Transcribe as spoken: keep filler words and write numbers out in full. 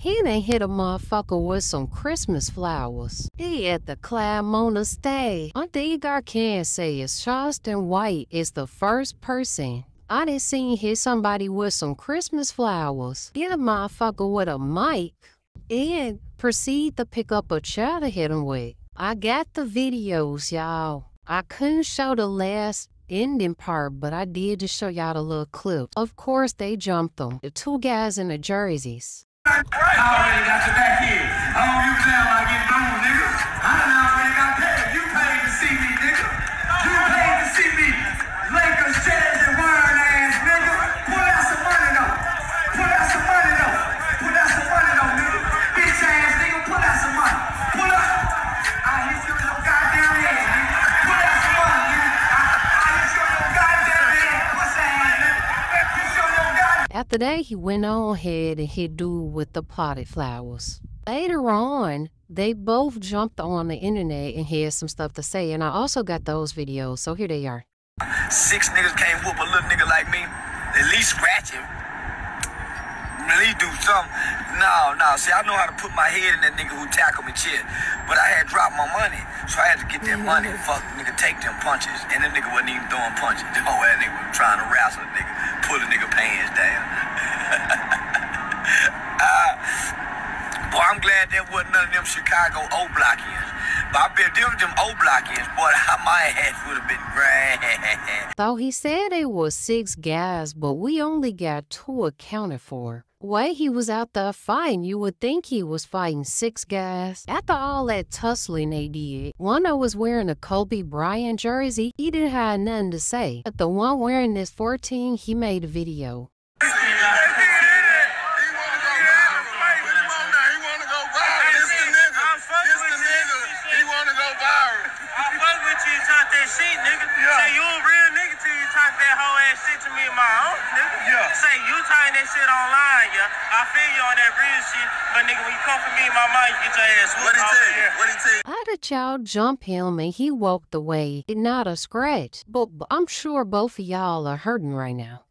He done hit a motherfucker with some Christmas flowers. He at the Climona stage. Auntie Edgar can say is Charleston White is the first person I done seen hit somebody with some Christmas flowers, get a motherfucker with a mic, and proceed to pick up a chair to hit him with. I got the videos, y'all. I couldn't show the last ending part, but I did just show y'all the little clip. Of course, they jumped them. The two guys in the jerseys. I already got your back here. I don't give a damn about getting on, nigga. I done already got paid. You paid to see me, nigga. You paid to see me. Lakers, Charleston White ass, nigga. Pull out some money, though. Pull out some money, though. Pull out some money, though, nigga. Bitch ass, nigga, pull out some money. Pull up. I hit you in your goddamn head, nigga. Pull out some money, nigga. I, I hit you in your goddamn head, puss ass, nigga. Hit you in your goddamn. After that, he went on ahead and hit dude with the potted flowers. Later on, they both jumped on the internet and had some stuff to say, and I also got those videos, so here they are. Six niggas can't whoop a little nigga like me. At least scratch him. At least do something. No, no. See, I know how to put my head in that nigga who tackled me shit. But I had dropped my money, so I had to get that money and fuck nigga take them punches. And the nigga wasn't even throwing punches. The whole ass nigga was trying to wrestle the nigga, pull the nigga pants down. uh, boy, I'm glad there wasn't none of them Chicago O-blockians. But I bet them them O-blockians, boy, my ass would have been grand. So he said they were six guys, but we only got two accounted for. Way he was out there fighting, you would think he was fighting six guys. After all that tussling they did, one that was wearing a Kobe Bryant jersey, he didn't have nothing to say. But the one wearing this fourteen, he made a video. How did y'all jump him and he walked away? Not a scratch. But I'm sure both of y'all are hurting right now.